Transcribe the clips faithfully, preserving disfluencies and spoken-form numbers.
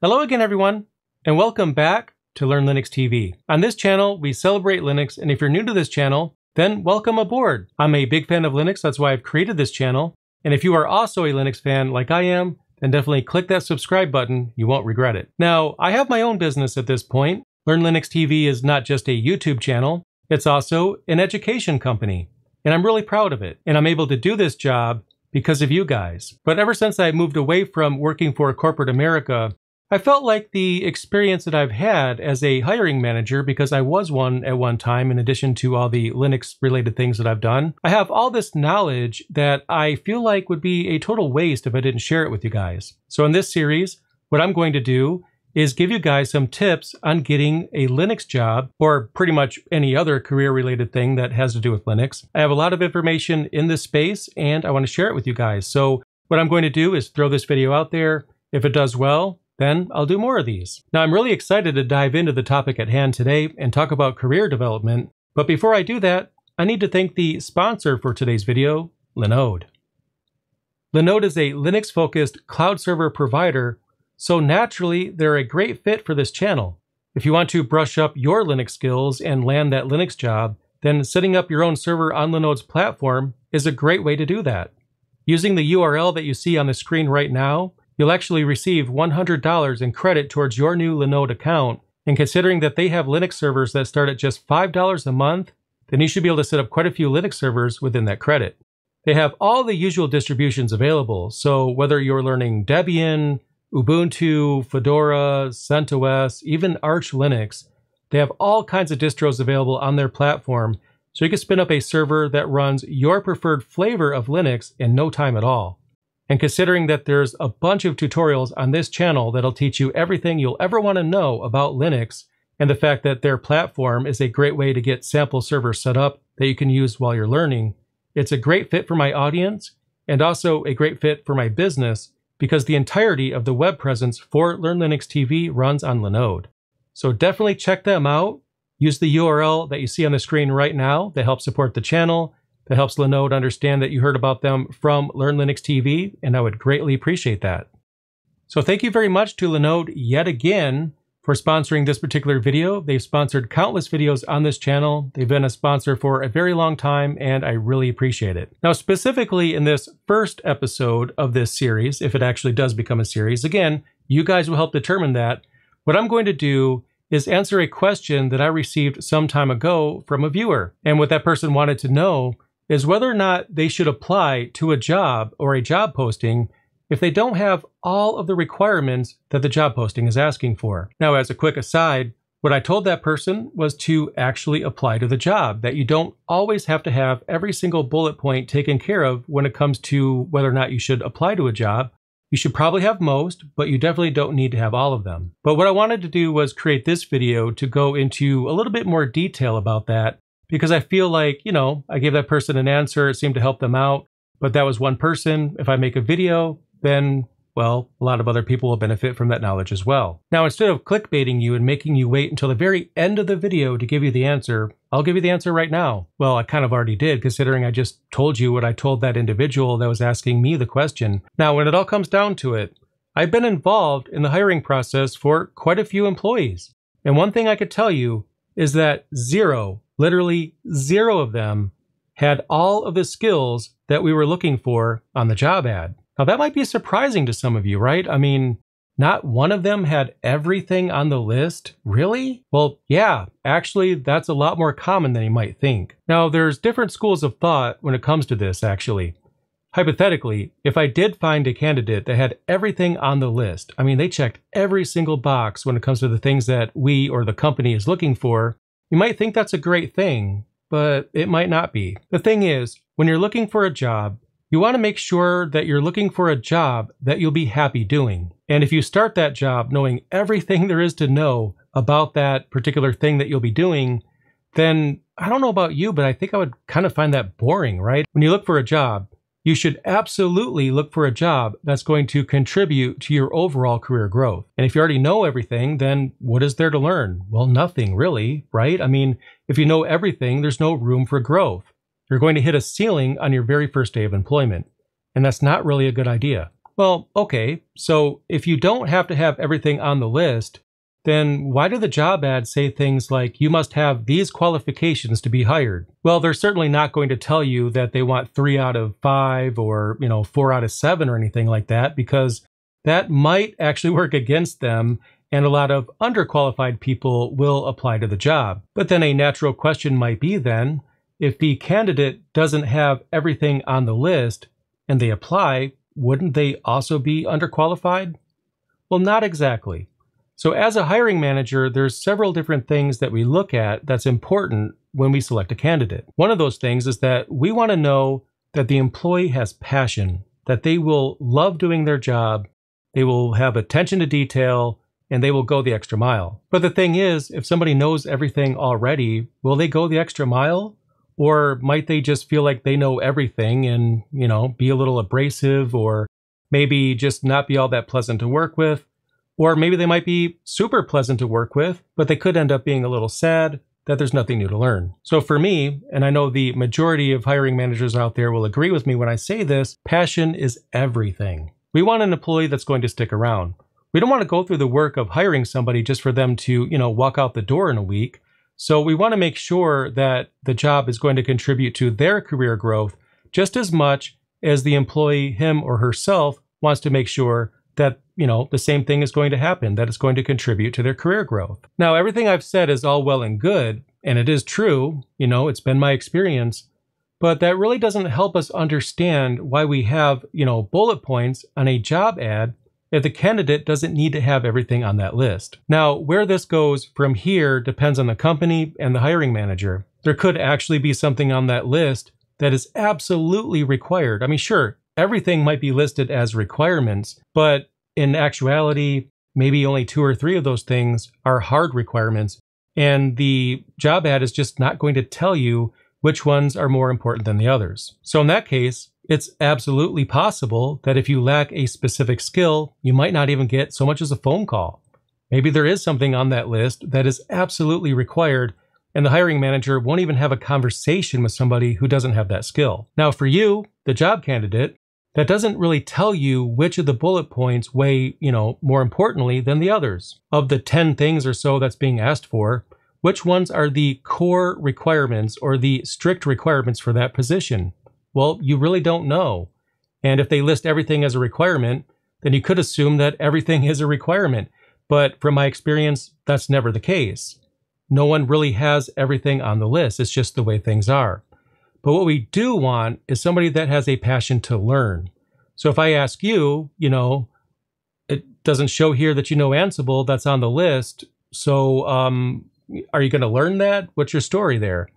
Hello again, everyone, and welcome back to Learn Linux T V. On this channel, we celebrate Linux, and if you're new to this channel, then welcome aboard. I'm a big fan of Linux, that's why I've created this channel. And if you are also a Linux fan like I am, then definitely click that subscribe button, you won't regret it. Now, I have my own business at this point. Learn Linux T V is not just a YouTube channel, it's also an education company. And I'm really proud of it, and I'm able to do this job because of you guys. But ever since I moved away from working for corporate America, I felt like the experience that I've had as a hiring manager, because I was one at one time, in addition to all the Linux-related things that I've done, I have all this knowledge that I feel like would be a total waste if I didn't share it with you guys. So in this series, what I'm going to do is give you guys some tips on getting a Linux job, or pretty much any other career-related thing that has to do with Linux. I have a lot of information in this space, and I want to share it with you guys. So what I'm going to do is throw this video out there. If it does well, then I'll do more of these. Now, I'm really excited to dive into the topic at hand today and talk about career development. But before I do that, I need to thank the sponsor for today's video, Linode. Linode is a Linux-focused cloud server provider, so naturally, they're a great fit for this channel. If you want to brush up your Linux skills and land that Linux job, then setting up your own server on Linode's platform is a great way to do that. Using the U R L that you see on the screen right now, you'll actually receive one hundred dollars in credit towards your new Linode account. And considering that they have Linux servers that start at just five dollars a month, then you should be able to set up quite a few Linux servers within that credit. They have all the usual distributions available. So whether you're learning Debian, Ubuntu, Fedora, CentOS, even Arch Linux, they have all kinds of distros available on their platform. So you can spin up a server that runs your preferred flavor of Linux in no time at all. And considering that there's a bunch of tutorials on this channel that'll teach you everything you'll ever want to know about Linux, and the fact that their platform is a great way to get sample servers set up that you can use while you're learning, it's a great fit for my audience and also a great fit for my business, because the entirety of the web presence for Learn Linux T V runs on Linode. So definitely check them out. Use the U R L that you see on the screen right now that helps support the channel, that helps Linode understand that you heard about them from Learn Linux T V, and I would greatly appreciate that. So thank you very much to Linode yet again for sponsoring this particular video. They've sponsored countless videos on this channel. They've been a sponsor for a very long time, and I really appreciate it. Now, specifically in this first episode of this series, if it actually does become a series, again, you guys will help determine that. What I'm going to do is answer a question that I received some time ago from a viewer. And what that person wanted to know is whether or not they should apply to a job or a job posting if they don't have all of the requirements that the job posting is asking for. Now, as a quick aside, what I told that person was to actually apply to the job, that you don't always have to have every single bullet point taken care of when it comes to whether or not you should apply to a job. You should probably have most, but you definitely don't need to have all of them. But what I wanted to do was create this video to go into a little bit more detail about that, because I feel like, you know, I gave that person an answer, it seemed to help them out, but that was one person. If I make a video, then, well, a lot of other people will benefit from that knowledge as well. Now, instead of clickbaiting you and making you wait until the very end of the video to give you the answer, I'll give you the answer right now. Well, I kind of already did, considering I just told you what I told that individual that was asking me the question. Now, when it all comes down to it, I've been involved in the hiring process for quite a few employees. And one thing I could tell you is that zero, literally zero of them had all of the skills that we were looking for on the job ad. Now, that might be surprising to some of you, right? I mean, not one of them had everything on the list? Really? Well, yeah, actually, that's a lot more common than you might think. Now, there's different schools of thought when it comes to this, actually. Hypothetically, if I did find a candidate that had everything on the list, I mean, they checked every single box when it comes to the things that we or the company is looking for, you might think that's a great thing, but it might not be. The thing is, when you're looking for a job, you want to make sure that you're looking for a job that you'll be happy doing. And if you start that job knowing everything there is to know about that particular thing that you'll be doing, then I don't know about you, but I think I would kind of find that boring, right? When you look for a job, you should absolutely look for a job that's going to contribute to your overall career growth. And if you already know everything, then what is there to learn? Well, nothing really, right? I mean, if you know everything, there's no room for growth. You're going to hit a ceiling on your very first day of employment, and that's not really a good idea. Well, okay, so if you don't have to have everything on the list, then why do the job ads say things like, you must have these qualifications to be hired? Well, they're certainly not going to tell you that they want three out of five or, you know, four out of seven or anything like that, because that might actually work against them, and a lot of underqualified people will apply to the job. But then a natural question might be then, if the candidate doesn't have everything on the list and they apply, wouldn't they also be underqualified? Well, not exactly. So as a hiring manager, there's several different things that we look at that's important when we select a candidate. One of those things is that we want to know that the employee has passion, that they will love doing their job, they will have attention to detail, and they will go the extra mile. But the thing is, if somebody knows everything already, will they go the extra mile? Or might they just feel like they know everything and, you know, be a little abrasive, or maybe just not be all that pleasant to work with? Or maybe they might be super pleasant to work with, but they could end up being a little sad that there's nothing new to learn. So for me, and I know the majority of hiring managers out there will agree with me when I say this, passion is everything. We want an employee that's going to stick around. We don't want to go through the work of hiring somebody just for them to, you know, walk out the door in a week. So we want to make sure that the job is going to contribute to their career growth just as much as the employee, him or herself, wants to make sure that, you know, the same thing is going to happen, that it's going to contribute to their career growth. Now, everything I've said is all well and good, and it is true, you know, it's been my experience, but that really doesn't help us understand why we have, you know, bullet points on a job ad if the candidate doesn't need to have everything on that list. Now, where this goes from here depends on the company and the hiring manager. There could actually be something on that list that is absolutely required. I mean, sure, everything might be listed as requirements, but in actuality, maybe only two or three of those things are hard requirements, and the job ad is just not going to tell you which ones are more important than the others. So in that case, it's absolutely possible that if you lack a specific skill, you might not even get so much as a phone call. Maybe there is something on that list that is absolutely required, and the hiring manager won't even have a conversation with somebody who doesn't have that skill. Now for you, the job candidate, that doesn't really tell you which of the bullet points weigh, you know, more importantly than the others. Of the ten things or so that's being asked for, which ones are the core requirements or the strict requirements for that position? Well, you really don't know. And if they list everything as a requirement, then you could assume that everything is a requirement. But from my experience, that's never the case. No one really has everything on the list. It's just the way things are. But what we do want is somebody that has a passion to learn. So if I ask you, you know, it doesn't show here that you know Ansible, that's on the list. So um, are you going to learn that? What's your story there?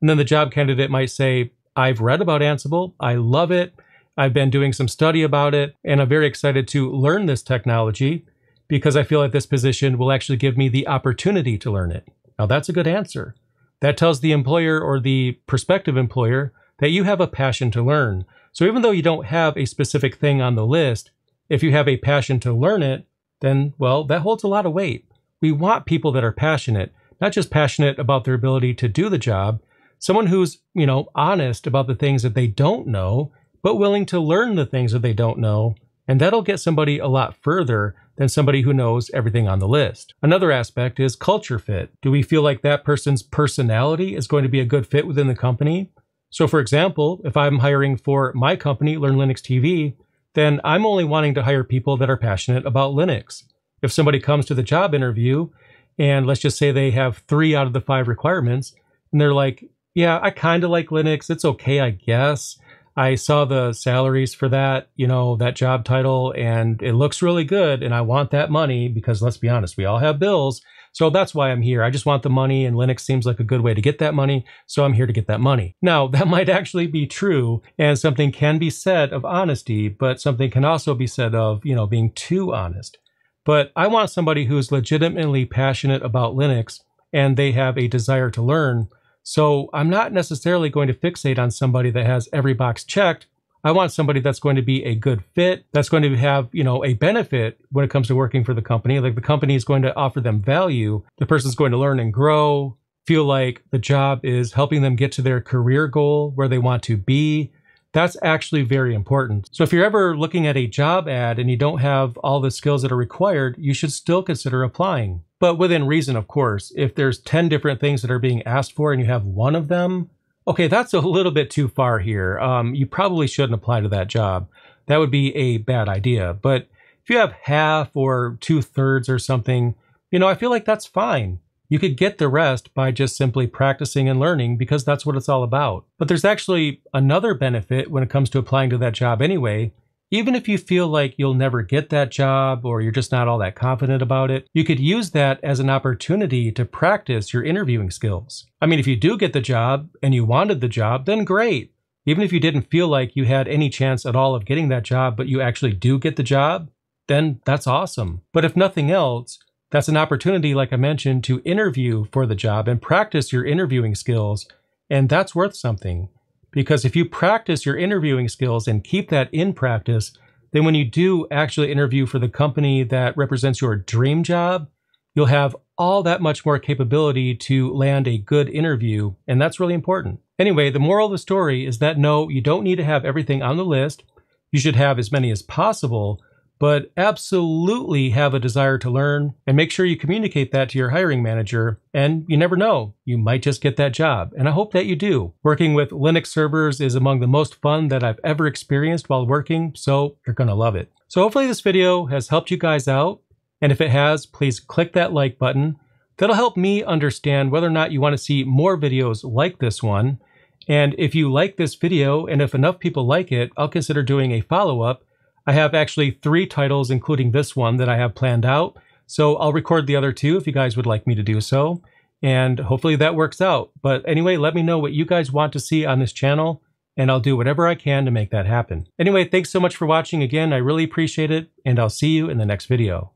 And then the job candidate might say, I've read about Ansible. I love it. I've been doing some study about it. And I'm very excited to learn this technology because I feel that this position will actually give me the opportunity to learn it. Now, that's a good answer. That tells the employer or the prospective employer that you have a passion to learn. So even though you don't have a specific thing on the list, if you have a passion to learn it, then, well, that holds a lot of weight. We want people that are passionate, not just passionate about their ability to do the job, someone who's, you know, honest about the things that they don't know, but willing to learn the things that they don't know. And that'll get somebody a lot further than somebody who knows everything on the list. Another aspect is culture fit. Do we feel like that person's personality is going to be a good fit within the company? So for example, if I'm hiring for my company, Learn Linux T V, then I'm only wanting to hire people that are passionate about Linux. If somebody comes to the job interview and let's just say they have three out of the five requirements and they're like, yeah, I kind of like Linux. It's okay, I guess. I saw the salaries for that, you know, that job title, and it looks really good. And I want that money because let's be honest, we all have bills. So that's why I'm here. I just want the money, and Linux seems like a good way to get that money. So I'm here to get that money. Now, that might actually be true, and something can be said of honesty, but something can also be said of, you know, being too honest. But I want somebody who's legitimately passionate about Linux and they have a desire to learn. So I'm not necessarily going to fixate on somebody that has every box checked. I I want somebody that's going to be a good fit, that's going to have, you know, a benefit when it comes to working for the company. Like the company is going to offer them value. The person's going to learn and grow, feel like the job is helping them get to their career goal, where they want to be. That's actually very important. So if you're ever looking at a job ad and you don't have all the skills that are required, you should still consider applying. But within reason, of course. If there's ten different things that are being asked for and you have one of them, okay, that's a little bit too far here. Um, you probably shouldn't apply to that job. That would be a bad idea. But if you have half or two thirds or something, you know, I feel like that's fine. You could get the rest by just simply practicing and learning, because that's what it's all about. But there's actually another benefit when it comes to applying to that job anyway. Even if you feel like you'll never get that job or you're just not all that confident about it, you could use that as an opportunity to practice your interviewing skills. I mean, if you do get the job and you wanted the job, then great. Even if you didn't feel like you had any chance at all of getting that job, but you actually do get the job, then that's awesome. But if nothing else, that's an opportunity, like I mentioned, to interview for the job and practice your interviewing skills. And that's worth something. Because if you practice your interviewing skills and keep that in practice, then when you do actually interview for the company that represents your dream job, you'll have all that much more capability to land a good interview. And that's really important. Anyway, the moral of the story is that no, you don't need to have everything on the list. You should have as many as possible, but absolutely have a desire to learn, and make sure you communicate that to your hiring manager. And you never know, you might just get that job. And I hope that you do. Working with Linux servers is among the most fun that I've ever experienced while working, so you're gonna love it. So hopefully this video has helped you guys out. And if it has, please click that like button. That'll help me understand whether or not you wanna see more videos like this one. And if you like this video, and if enough people like it, I'll consider doing a follow-up. I have actually three titles, including this one, that I have planned out. So I'll record the other two if you guys would like me to do so. And hopefully that works out. But anyway, let me know what you guys want to see on this channel, and I'll do whatever I can to make that happen. Anyway, thanks so much for watching again. I really appreciate it, and I'll see you in the next video.